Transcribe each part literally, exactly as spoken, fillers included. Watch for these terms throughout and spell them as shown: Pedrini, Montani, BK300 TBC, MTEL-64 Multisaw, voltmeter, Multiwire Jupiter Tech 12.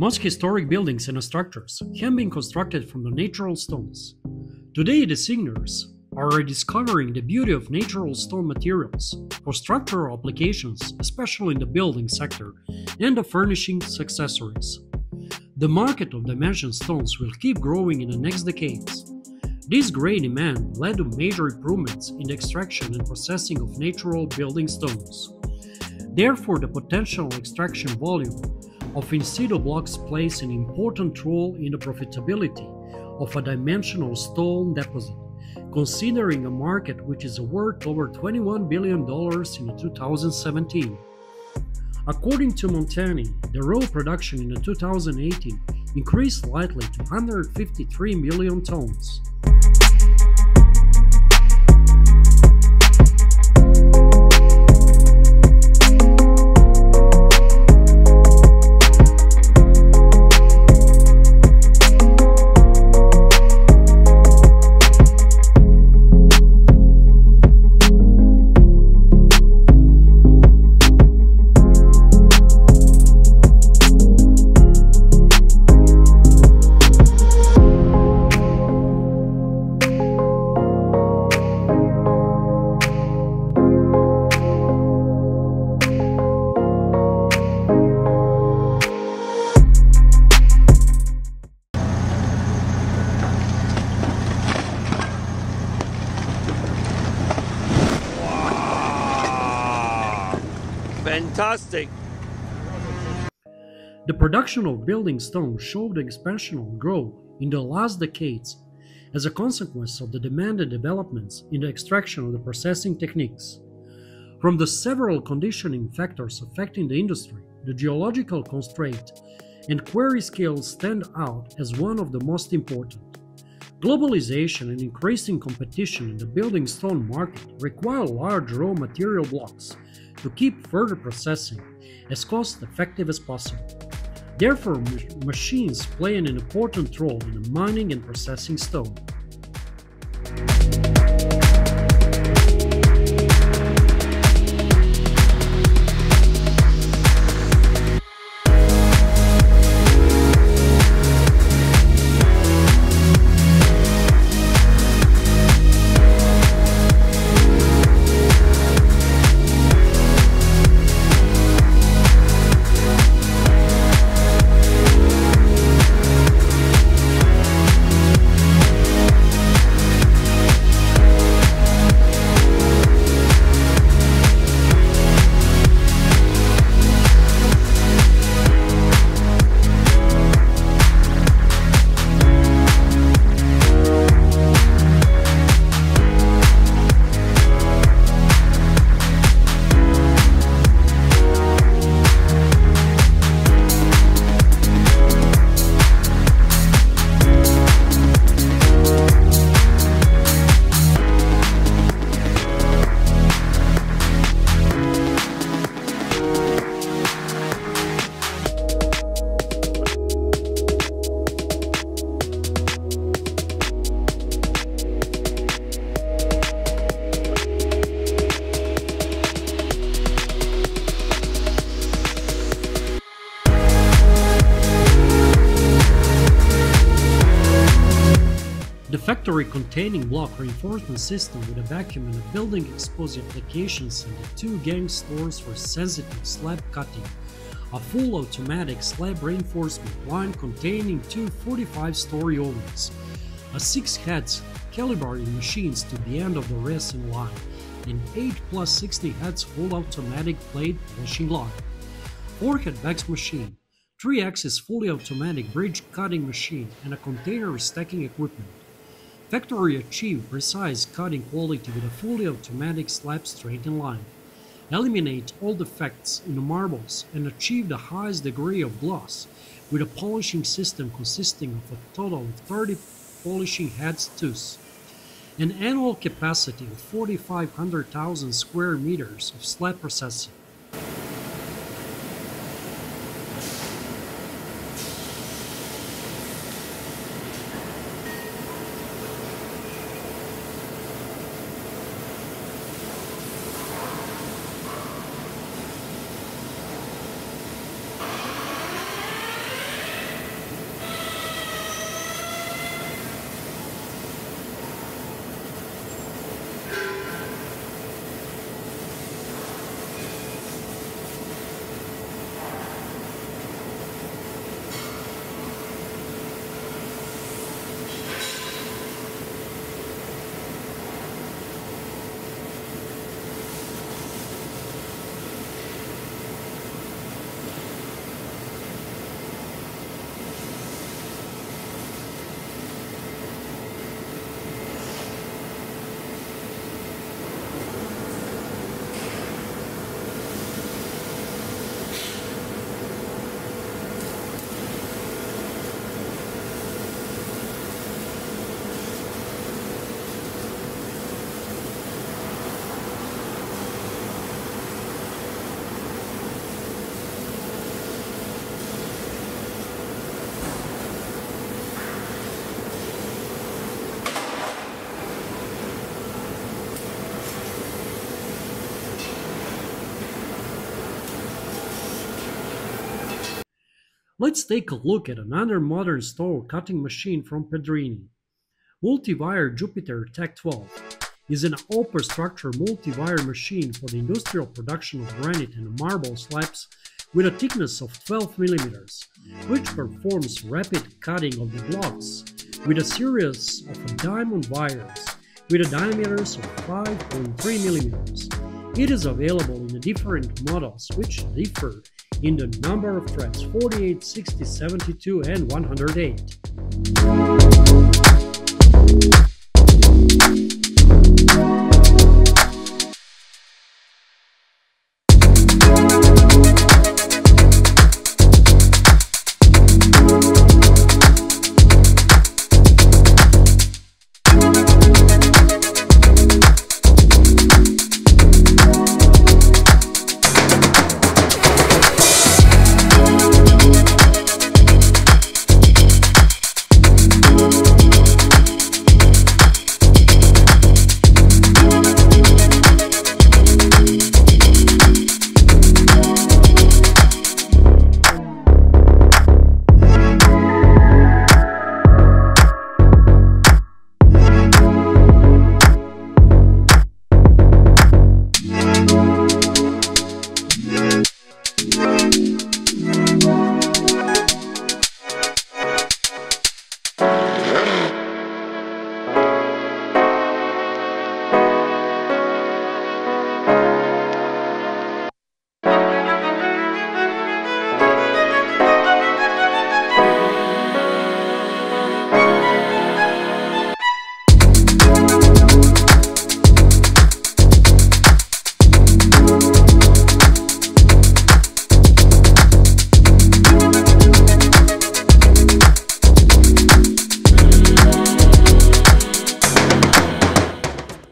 Most historic buildings and structures have been constructed from the natural stones. Today the designers are rediscovering the beauty of natural stone materials for structural applications, especially in the building sector and the furnishings accessories. The market of dimension stones will keep growing in the next decades. This great demand led to major improvements in the extraction and processing of natural building stones. Therefore, the potential extraction volume of in-situ blocks plays an important role in the profitability of a dimensional stone deposit, considering a market which is worth over twenty-one billion dollars in two thousand seventeen. According to Montani, the raw production in two thousand eighteen increased slightly to one hundred fifty-three million tons. Fantastic! The production of building stone showed expansional growth in the last decades as a consequence of the demand and developments in the extraction of the processing techniques. From the several conditioning factors affecting the industry, the geological constraint and quarry scale stand out as one of the most important. Globalization and increasing competition in the building stone market require large raw material blocks to keep further processing as cost-effective as possible. Therefore, ma- machines play an important role in the mining and processing stone. Factory containing block reinforcement system with a vacuum and a building exposed applications and the two gang stores for sensitive slab cutting, a full automatic slab reinforcement line containing two forty-five story ovens, a six heads calibrating machines to the end of the resin line, and eight plus sixty heads full automatic blade polishing line, four head vax machine, three axis fully automatic bridge cutting machine, and a container stacking equipment. Factory achieved precise cutting quality with a fully automatic slab straighten line, eliminate all defects in the marbles, and achieve the highest degree of gloss with a polishing system consisting of a total of thirty polishing heads tooth. An annual capacity of forty-five hundred thousand square meters of slab processing. Let's take a look at another modern stone cutting machine from Pedrini. Multiwire Jupiter Tech twelve is an open structure multi-wire machine for the industrial production of granite and marble slabs with a thickness of twelve millimeters, which performs rapid cutting of the blocks with a series of diamond wires with a diameter of five point three millimeters. It is available in the different models, which differ in the number of threads forty-eight, sixty, seventy-two and one hundred eight.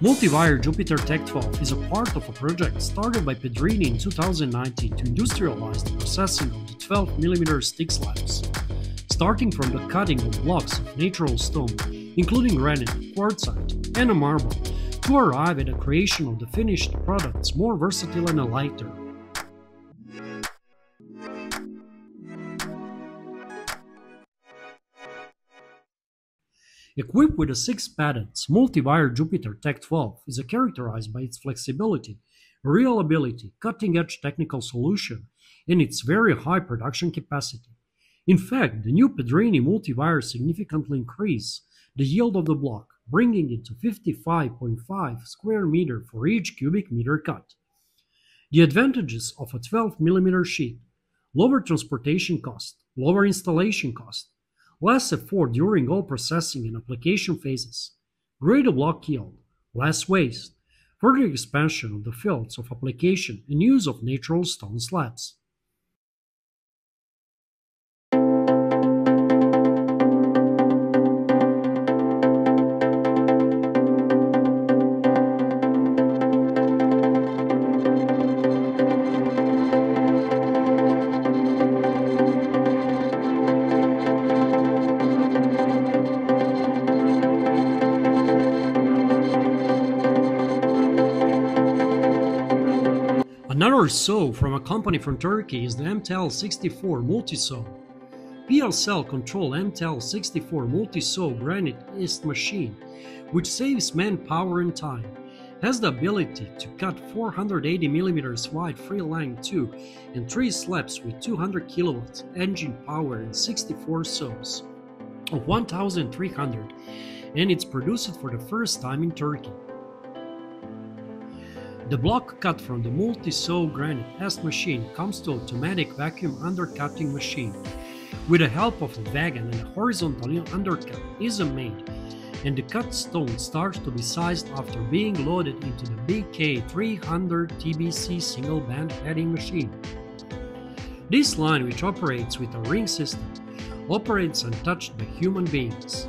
Multiwire Jupiter Tech twelve is a part of a project started by Pedrini in two thousand nineteen to industrialize the processing of the twelve millimeter stick slabs, starting from the cutting of blocks of natural stone, including granite, quartzite, and a marble, to arrive at the creation of the finished products more versatile and lighter. Equipped with the six patents, Multiwire Jupiter Tech twelve is characterized by its flexibility, reliability, cutting-edge technical solution, and its very high production capacity. In fact, the new Pedrini Multiwire significantly increased the yield of the block, bringing it to fifty-five point five square meter for each cubic meter cut. The advantages of a twelve millimeter sheet: lower transportation cost, lower installation cost, less effort during all processing and application phases, greater block yield, less waste, further expansion of the fields of application and use of natural stone slabs. Another saw from a company from Turkey is the M T E L sixty-four Multisaw. P S L control M T E L sixty-four Multisaw granite is machine, which saves manpower and time, has the ability to cut four hundred eighty millimeters wide free length two and three slabs with two hundred kilowatts engine power and sixty-four saws of one thousand three hundred, and it's produced for the first time in Turkey. The block cut from the Multi-Saw Granite S machine comes to automatic vacuum undercutting machine. With the help of a wagon and a horizontal undercut is made, and the cut stone starts to be sized after being loaded into the B K three hundred T B C single band heading machine. This line, which operates with a ring system, operates untouched by human beings.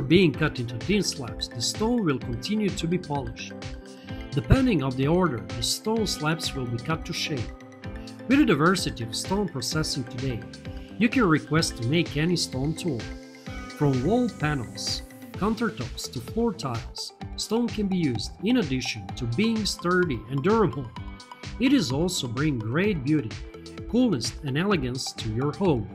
After being cut into thin slabs, the stone will continue to be polished. Depending on the order, the stone slabs will be cut to shape. With the diversity of stone processing today, you can request to make any stone tool. From wall panels, countertops to floor tiles, stone can be used in addition to being sturdy and durable. It is also bring great beauty, coolness and elegance to your home.